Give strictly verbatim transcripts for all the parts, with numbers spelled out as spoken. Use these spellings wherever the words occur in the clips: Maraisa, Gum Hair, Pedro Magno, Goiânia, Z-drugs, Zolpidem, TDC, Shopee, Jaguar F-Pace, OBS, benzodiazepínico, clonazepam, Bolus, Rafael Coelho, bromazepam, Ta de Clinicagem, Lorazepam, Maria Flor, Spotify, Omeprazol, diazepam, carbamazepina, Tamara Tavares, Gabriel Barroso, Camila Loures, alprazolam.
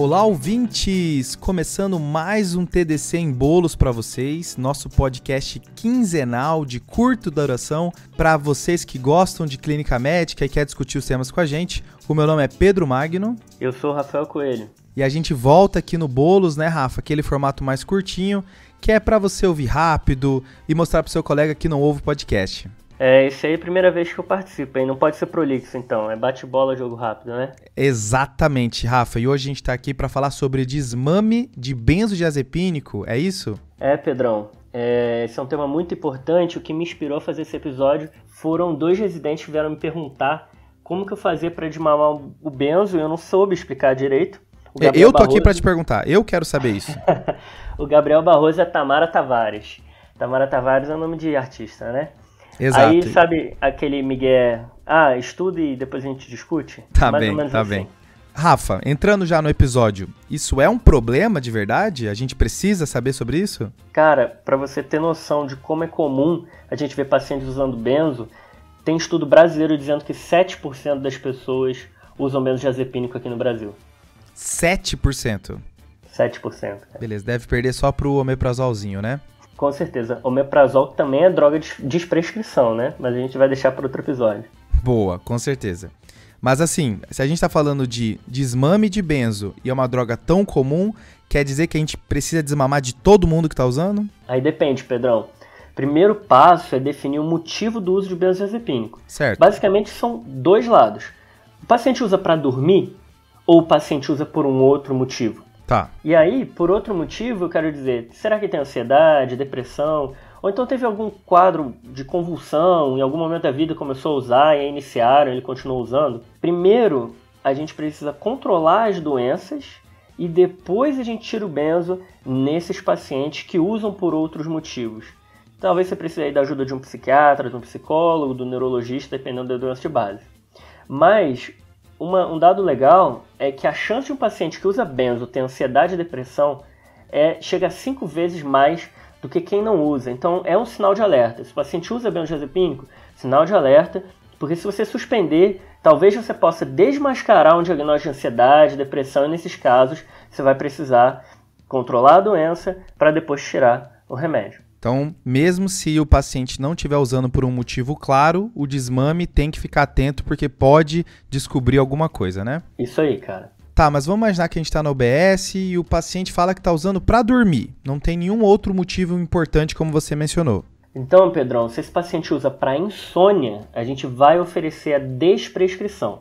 Olá, ouvintes! Começando mais um T D C em Bolus para vocês, nosso podcast quinzenal de curta duração para vocês que gostam de clínica médica e querem discutir os temas com a gente. O meu nome é Pedro Magno. Eu sou o Rafael Coelho. E a gente volta aqui no Bolus, né, Rafa? Aquele formato mais curtinho, que é para você ouvir rápido e mostrar para o seu colega que não ouve o podcast. É, isso aí é a primeira vez que eu participo, hein? Não pode ser prolixo, então. É bate-bola, jogo rápido, né? Exatamente, Rafa. E hoje a gente tá aqui para falar sobre desmame de benzodiazepínico, é isso? É, Pedrão. É, esse é um tema muito importante. O que me inspirou a fazer esse episódio foram dois residentes que vieram me perguntar como que eu fazia para desmamar o benzo e eu não soube explicar direito. Eu tô Barroso... aqui para te perguntar. Eu quero saber isso. O Gabriel Barroso é a Tamara Tavares. Tamara Tavares é o nome de artista, né? Exato. Aí, sabe, aquele migué, ah, estuda e depois a gente discute? Tá mais bem, ou menos tá assim. Bem. Rafa, entrando já no episódio, isso é um problema de verdade? A gente precisa saber sobre isso? Cara, pra você ter noção de como é comum a gente ver pacientes usando benzo, tem estudo brasileiro dizendo que sete por cento das pessoas usam benzodiazepínico aqui no Brasil. sete por cento? sete por cento. Cara. Beleza, deve perder só pro omeprazolzinho, né? Com certeza. Omeprazol também é droga de desprescrição, né? Mas a gente vai deixar para outro episódio. Boa, com certeza. Mas assim, se a gente está falando de desmame de benzo e é uma droga tão comum, quer dizer que a gente precisa desmamar de todo mundo que está usando? Aí depende, Pedrão. Primeiro passo é definir o motivo do uso de benzodiazepínico. Certo. Basicamente são dois lados. O paciente usa para dormir ou o paciente usa por um outro motivo? Tá. E aí, por outro motivo, eu quero dizer, será que tem ansiedade, depressão? Ou então teve algum quadro de convulsão, em algum momento da vida começou a usar e aí iniciaram, ele continuou usando? Primeiro, a gente precisa controlar as doenças e depois a gente tira o benzo nesses pacientes que usam por outros motivos. Talvez você precise aí da ajuda de um psiquiatra, de um psicólogo, do neurologista, dependendo da doença de base. Mas... Uma, um dado legal é que a chance de um paciente que usa benzo ter ansiedade e depressão é, chega a cinco vezes mais do que quem não usa. Então é um sinal de alerta. Se o paciente usa benzodiazepínico, sinal de alerta, porque se você suspender, talvez você possa desmascarar um diagnóstico de ansiedade, depressão, e nesses casos você vai precisar controlar a doença para depois tirar o remédio. Então, mesmo se o paciente não estiver usando por um motivo claro, o desmame tem que ficar atento porque pode descobrir alguma coisa, né? Isso aí, cara. Tá, mas vamos imaginar que a gente tá na O B S e o paciente fala que tá usando pra dormir. Não tem nenhum outro motivo importante como você mencionou. Então, Pedrão, se esse paciente usa pra insônia, a gente vai oferecer a desprescrição.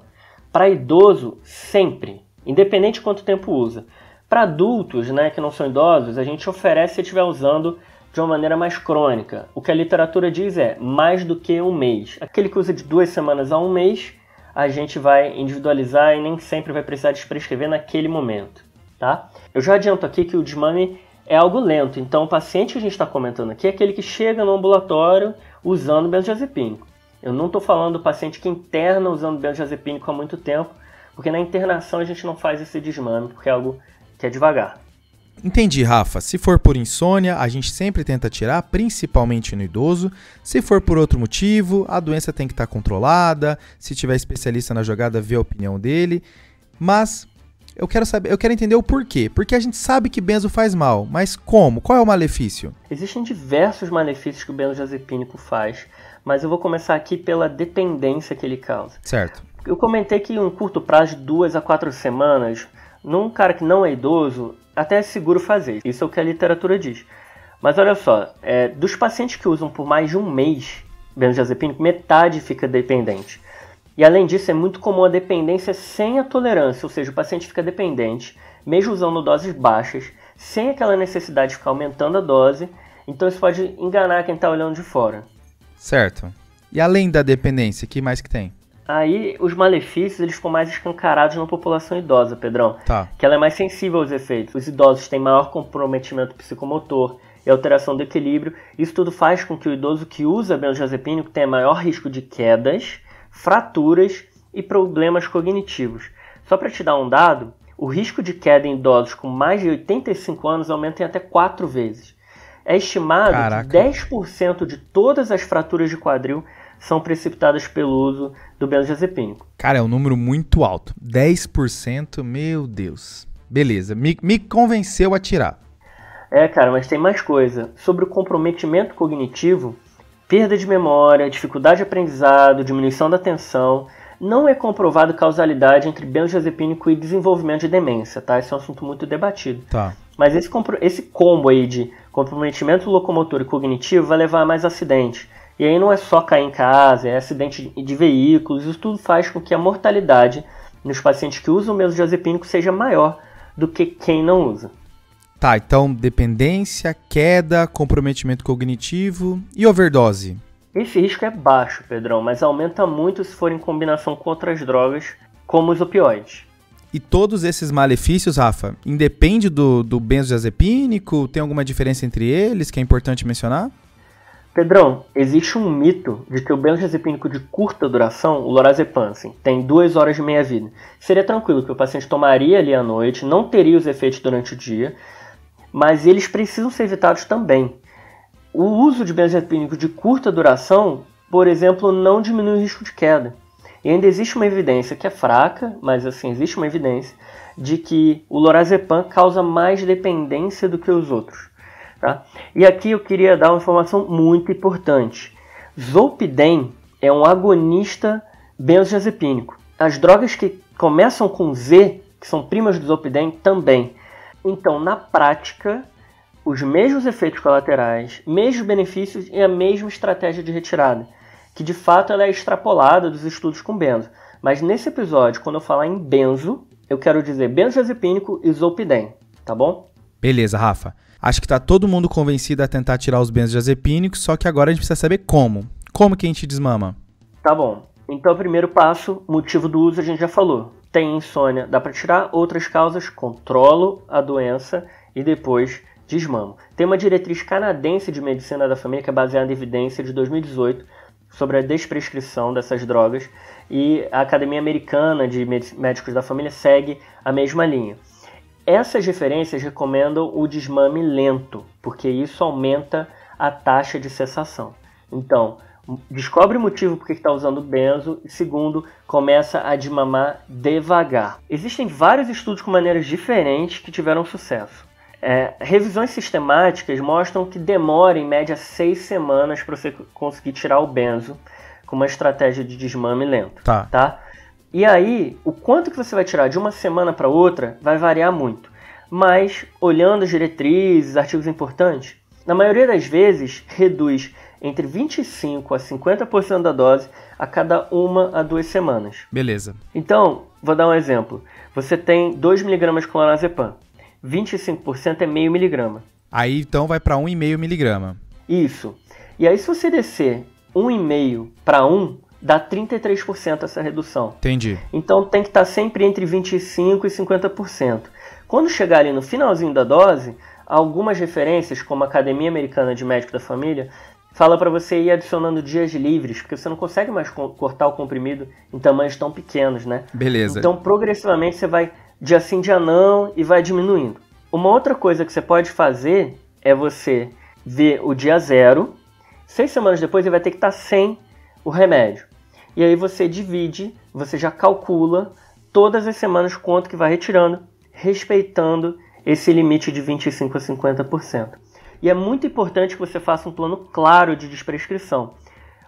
Pra idoso, sempre, independente de quanto tempo usa. Pra adultos, né, que não são idosos, a gente oferece se estiver usando... de uma maneira mais crônica. O que a literatura diz é mais do que um mês. Aquele que usa de duas semanas a um mês, a gente vai individualizar e nem sempre vai precisar desprescrever naquele momento, tá? Eu já adianto aqui que o desmame é algo lento, então o paciente que a gente está comentando aqui é aquele que chega no ambulatório usando benzodiazepínico. Eu não estou falando do paciente que interna usando benzodiazepínico há muito tempo, porque na internação a gente não faz esse desmame, porque é algo que é devagar. Entendi, Rafa. Se for por insônia, a gente sempre tenta tirar, principalmente no idoso. Se for por outro motivo, a doença tem que estar controlada. Se tiver especialista na jogada, vê a opinião dele. Mas eu quero saber, eu quero entender o porquê. Porque a gente sabe que benzo faz mal, mas como? Qual é o malefício? Existem diversos malefícios que o benzodiazepínico faz, mas eu vou começar aqui pela dependência que ele causa. Certo. Eu comentei que em um curto prazo de duas a quatro semanas, num cara que não é idoso... até é seguro fazer, isso é o que a literatura diz. Mas olha só, é, dos pacientes que usam por mais de um mês benzodiazepínico, metade fica dependente. E além disso, é muito comum a dependência sem a tolerância, ou seja, o paciente fica dependente, mesmo usando doses baixas, sem aquela necessidade de ficar aumentando a dose, então isso pode enganar quem está olhando de fora. Certo. E além da dependência, o que mais que tem? Aí os malefícios eles ficam mais escancarados na população idosa, Pedrão. Tá. Que ela é mais sensível aos efeitos. Os idosos têm maior comprometimento psicomotor e alteração do equilíbrio. Isso tudo faz com que o idoso que usa benzodiazepínico tenha maior risco de quedas, fraturas e problemas cognitivos. Só para te dar um dado, o risco de queda em idosos com mais de oitenta e cinco anos aumenta em até quatro vezes. É estimado Caraca. que dez por cento de todas as fraturas de quadril são precipitadas pelo uso do benzodiazepínico. Cara, é um número muito alto. dez por cento, meu Deus. Beleza, me, me convenceu a tirar. É, cara, mas tem mais coisa. Sobre o comprometimento cognitivo, perda de memória, dificuldade de aprendizado, diminuição da atenção, não é comprovado causalidade entre benzodiazepínico e desenvolvimento de demência, tá? Esse é um assunto muito debatido. Tá. Mas esse, esse combo aí de comprometimento locomotor e cognitivo vai levar a mais acidentes. E aí não é só cair em casa, é acidente de veículos, isso tudo faz com que a mortalidade nos pacientes que usam o benzodiazepínico seja maior do que quem não usa. Tá, então dependência, queda, comprometimento cognitivo e overdose. Esse risco é baixo, Pedrão, mas aumenta muito se for em combinação com outras drogas, como os opioides. E todos esses malefícios, Rafa, independe do, do benzodiazepínico? Tem alguma diferença entre eles que é importante mencionar? Pedrão, existe um mito de que o benzodiazepínico de curta duração, o lorazepam, assim, tem duas horas de meia-vida. Seria tranquilo que o paciente tomaria ali à noite, não teria os efeitos durante o dia, mas eles precisam ser evitados também. O uso de benzodiazepínico de curta duração, por exemplo, não diminui o risco de queda. E ainda existe uma evidência, que é fraca, mas assim, existe uma evidência, de que o lorazepam causa mais dependência do que os outros. Tá? E aqui eu queria dar uma informação muito importante. Zolpidem é um agonista benzodiazepínico. As drogas que começam com Z, que são primas do Zolpidem, também. Então, na prática, os mesmos efeitos colaterais, mesmos benefícios e a mesma estratégia de retirada, que de fato ela é extrapolada dos estudos com benzo. Mas nesse episódio, quando eu falar em benzo, eu quero dizer benzodiazepínico e Zolpidem, tá bom? Beleza, Rafa. Acho que está todo mundo convencido a tentar tirar os benzodiazepínicos, só que agora a gente precisa saber como. Como que a gente desmama? Tá bom. Então, o primeiro passo, motivo do uso, a gente já falou. Tem insônia, dá para tirar. Outras causas, controlo a doença e depois desmamo. Tem uma diretriz canadense de medicina da família que é baseada em evidência de dois mil e dezoito sobre a desprescrição dessas drogas e a Academia Americana de Médicos da Família segue a mesma linha. Essas referências recomendam o desmame lento, porque isso aumenta a taxa de cessação. Então, descobre o motivo por que está usando benzo e, segundo, começa a desmamar devagar. Existem vários estudos com maneiras diferentes que tiveram sucesso. É, revisões sistemáticas mostram que demora, em média, seis semanas para você conseguir tirar o benzo com uma estratégia de desmame lento. Tá. Tá? E aí, o quanto que você vai tirar de uma semana para outra vai variar muito. Mas, olhando as diretrizes, artigos importantes, na maioria das vezes, reduz entre vinte e cinco por cento a cinquenta por cento da dose a cada uma a duas semanas. Beleza. Então, vou dar um exemplo. Você tem dois miligramas de clonazepam. vinte e cinco por cento é meio miligrama. Aí, então, vai para um vírgula cinco miligramas. Isso. E aí, se você descer um vírgula cinco para um, dá trinta e três por cento essa redução. Entendi. Então tem que estar sempre entre vinte e cinco por cento e cinquenta por cento. Quando chegar ali no finalzinho da dose, algumas referências, como a Academia Americana de Médicos da Família, fala para você ir adicionando dias livres, porque você não consegue mais cortar o comprimido em tamanhos tão pequenos, né? Beleza. Então progressivamente você vai dia sim, dia não e vai diminuindo. Uma outra coisa que você pode fazer é você ver o dia zero, seis semanas depois ele vai ter que estar sem o remédio. E aí você divide, você já calcula todas as semanas quanto que vai retirando, respeitando esse limite de vinte e cinco por cento a cinquenta por cento. E é muito importante que você faça um plano claro de desprescrição.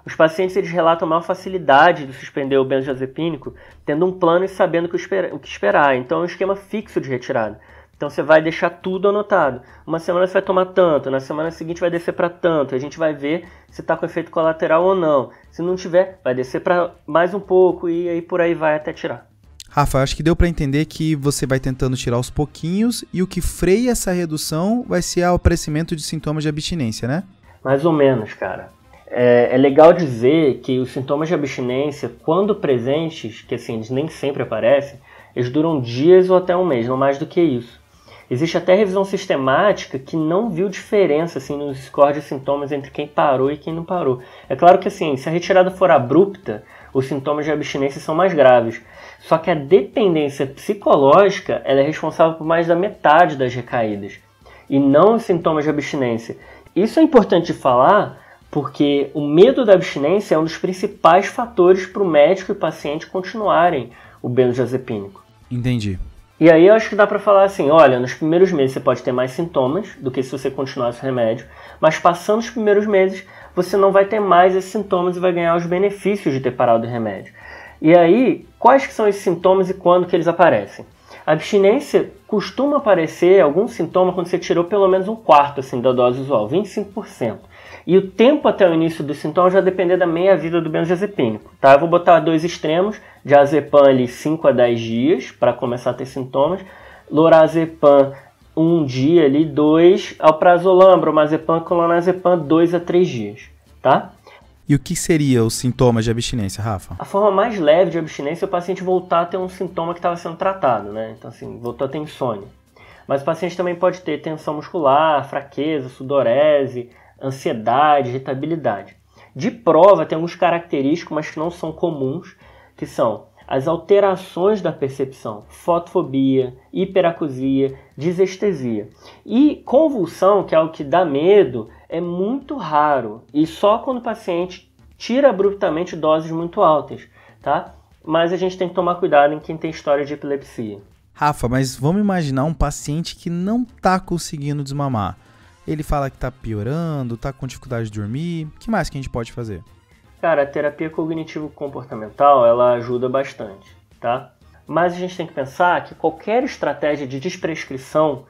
Os pacientes eles relatam maior facilidade de suspender o benzodiazepínico, tendo um plano e sabendo o que esperar. O que esperar. Então é um esquema fixo de retirada. Então você vai deixar tudo anotado. Uma semana você vai tomar tanto, na semana seguinte vai descer para tanto. A gente vai ver se está com efeito colateral ou não. Se não tiver, vai descer para mais um pouco e aí por aí vai até tirar. Rafa, acho que deu para entender que você vai tentando tirar aos pouquinhos e o que freia essa redução vai ser o aparecimento de sintomas de abstinência, né? Mais ou menos, cara. É, é legal dizer que os sintomas de abstinência, quando presentes, que assim, nem sempre aparecem, eles duram dias ou até um mês, não mais do que isso. Existe até revisão sistemática que não viu diferença assim, nos scores de sintomas entre quem parou e quem não parou. É claro que assim, se a retirada for abrupta, os sintomas de abstinência são mais graves. Só que a dependência psicológica ela é responsável por mais da metade das recaídas. E não os sintomas de abstinência. Isso é importante de falar porque o medo da abstinência é um dos principais fatores para o médico e o paciente continuarem o benzodiazepínico. Entendi. E aí eu acho que dá para falar assim, olha, nos primeiros meses você pode ter mais sintomas do que se você continuasse o remédio, mas passando os primeiros meses você não vai ter mais esses sintomas e vai ganhar os benefícios de ter parado o remédio. E aí, quais que são esses sintomas e quando que eles aparecem? A abstinência costuma aparecer algum sintoma quando você tirou pelo menos um quarto assim, da dose usual, vinte e cinco por cento. E o tempo até o início dos sintomas vai depender da meia-vida do benzodiazepínico. Tá? Eu vou botar dois extremos, diazepam ali cinco a dez dias para começar a ter sintomas, lorazepam um dia ali, dois, alprazolam, bromazepam, clonazepam dois a três dias. Tá? E o que seria os sintomas de abstinência, Rafa? A forma mais leve de abstinência é o paciente voltar a ter um sintoma que estava sendo tratado, né? Então assim, voltou a ter insônia. Mas o paciente também pode ter tensão muscular, fraqueza, sudorese, ansiedade, irritabilidade. De prova, tem alguns característicos, mas que não são comuns, que são as alterações da percepção, fotofobia, hiperacusia, desestesia. E convulsão, que é algo que dá medo, é muito raro. E só quando o paciente tira abruptamente doses muito altas, tá? Mas a gente tem que tomar cuidado em quem tem história de epilepsia. Rafa, mas vamos imaginar um paciente que não está conseguindo desmamar. Ele fala que está piorando, está com dificuldade de dormir. O que mais que a gente pode fazer? Cara, a terapia cognitivo-comportamental, ela ajuda bastante, tá? Mas a gente tem que pensar que qualquer estratégia de desprescrição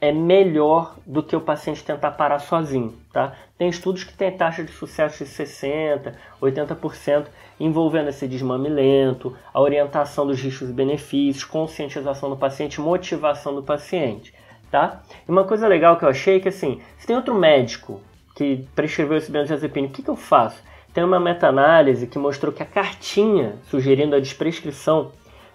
é melhor do que o paciente tentar parar sozinho, tá? Tem estudos que têm taxa de sucesso de sessenta, oitenta por cento envolvendo esse desmame lento, a orientação dos riscos e benefícios, conscientização do paciente, motivação do paciente. Tá? E uma coisa legal que eu achei é que, assim, se tem outro médico que prescreveu esse benzodiazepínico, o que, que eu faço? Tem uma meta-análise que mostrou que a cartinha sugerindo a desprescrição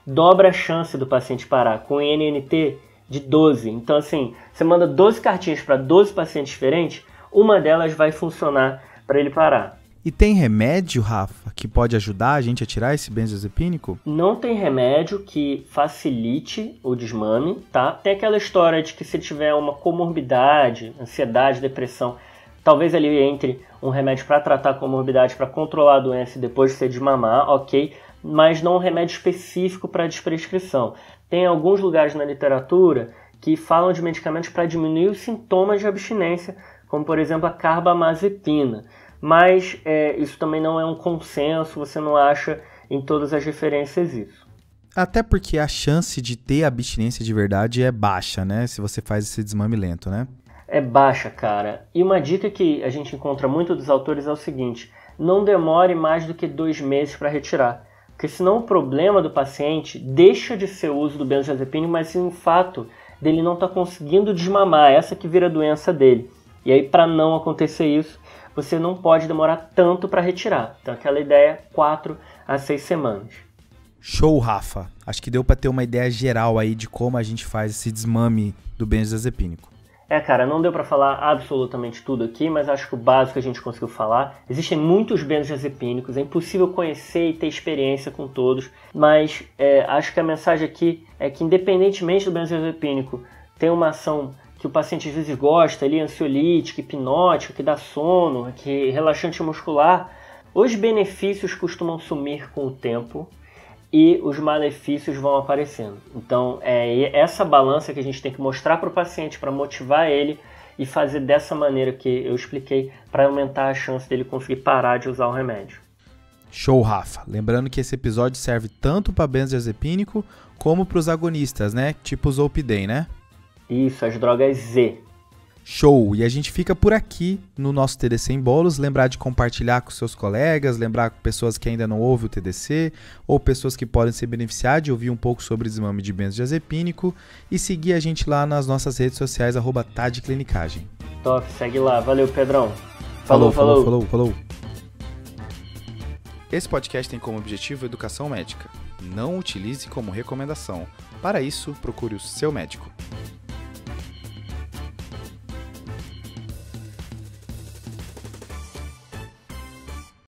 dobra a chance do paciente parar, com N N T de doze. Então, assim, você manda doze cartinhas para doze pacientes diferentes, uma delas vai funcionar para ele parar. E tem remédio, Rafa, que pode ajudar a gente a tirar esse benzodiazepínico? Não tem remédio que facilite o desmame, tá? Tem aquela história de que se tiver uma comorbidade, ansiedade, depressão, talvez ali entre um remédio para tratar a comorbidade, para controlar a doença e depois você desmamar, ok, mas não um remédio específico para desprescrição. Tem alguns lugares na literatura que falam de medicamentos para diminuir os sintomas de abstinência, como por exemplo a carbamazepina. Mas é, isso também não é um consenso, você não acha em todas as referências isso. Até porque a chance de ter abstinência de verdade é baixa, né? Se você faz esse desmame lento, né? É baixa, cara. E uma dica que a gente encontra muito dos autores é o seguinte, não demore mais do que dois meses para retirar. Porque senão o problema do paciente deixa de ser o uso do benzodiazepínico, mas sim o fato dele não estar tá conseguindo desmamar, essa que vira a doença dele. E aí, para não acontecer isso, você não pode demorar tanto para retirar. Então, aquela ideia, quatro a seis semanas. Show, Rafa! Acho que deu para ter uma ideia geral aí de como a gente faz esse desmame do benzodiazepínico. É, cara, não deu para falar absolutamente tudo aqui, mas acho que o básico a gente conseguiu falar. Existem muitos benzodiazepínicos, é impossível conhecer e ter experiência com todos, mas é, acho que a mensagem aqui é que, independentemente do benzodiazepínico ter uma ação que o paciente às vezes gosta, ali, ansiolítico, hipnótico, que dá sono, que relaxante muscular, os benefícios costumam sumir com o tempo e os malefícios vão aparecendo. Então é essa balança que a gente tem que mostrar para o paciente, para motivar ele e fazer dessa maneira que eu expliquei para aumentar a chance dele conseguir parar de usar o remédio. Show, Rafa! Lembrando que esse episódio serve tanto para benzodiazepínico como para os agonistas, né? Tipo o Zolpidem, né? Isso, as drogas Z. Show! E a gente fica por aqui no nosso T D C em Bolus. Lembrar de compartilhar com seus colegas, lembrar com pessoas que ainda não ouvem o T D C ou pessoas que podem se beneficiar de ouvir um pouco sobre desmame de benzodiazepínico e seguir a gente lá nas nossas redes sociais, arroba Ta de Clinicagem. Top, segue lá. Valeu, Pedrão. Falou, falou, falou, falou. Esse podcast tem como objetivo educação médica. Não utilize como recomendação. Para isso, procure o seu médico.